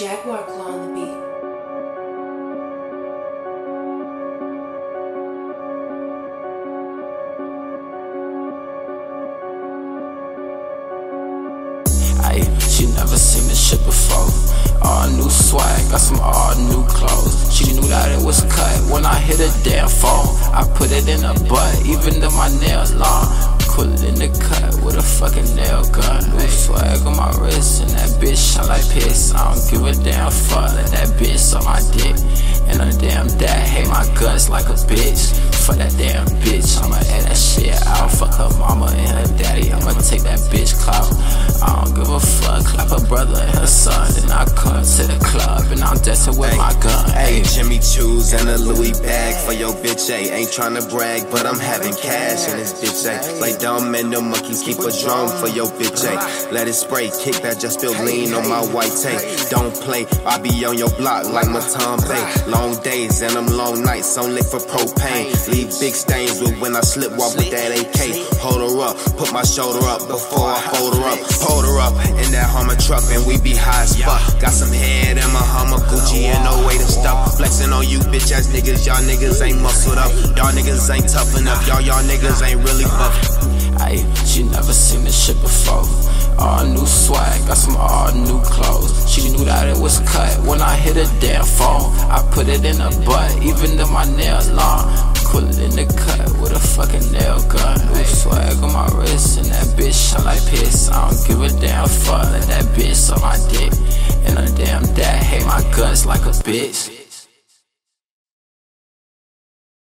Jaguar claw on the beat. Ayy, she never seen this shit before. All new swag, got some all new clothes. She knew that it was cut when I hit a damn phone. I put it in her butt, even though my nails long. Pullin' in the cut with a fucking nail gun. New swag on my wrist and that bitch shot like piss. I don't give a damn fuck, let that bitch suck my dick. And a damn dad hate my guts like a bitch. Fuck that damn bitch, I'ma add that shit out. Fuck her mama and her daddy, I'ma take that bitch clout. I don't give a fuck, clap her brother and her son. Then I come to the club and I'm dancing with my gun. Hey, Jimmy Choo's and a Louis bag for your bitch, ayy. Ain't tryna brag, but I'm having cash in this bitch, ayy. Like dumb and the monkeys keep a drum for your bitch, ayy. Let it spray, kick that, just feel lean on my white tape. Don't play, I be on your block like my Tom Bay. Long days and them long nights, on lick for propane. Leave big stains with when I slip, walk with that AK. Hold her up, put my shoulder up before I fold her up. Hold her up in that Hummer truck and we be high as fuck. Got some head in my Hummer, Gucci and no way to stuff. Flexing on you bitch ass niggas, y'all niggas ain't muscled up. Y'all niggas ain't tough enough, y'all niggas ain't really buff. Ayy, she never seen this shit before. All new swag, got some all new clothes. She knew that it was cut when I hit a damn phone. I put it in her butt, even though my nails long. Pull it in the cut with a fucking nail gun. New swag on my wrist and that bitch shot like piss. I don't give a damn fuck, let that bitch suck my dick. And a damn dad hate my guts like a bitch.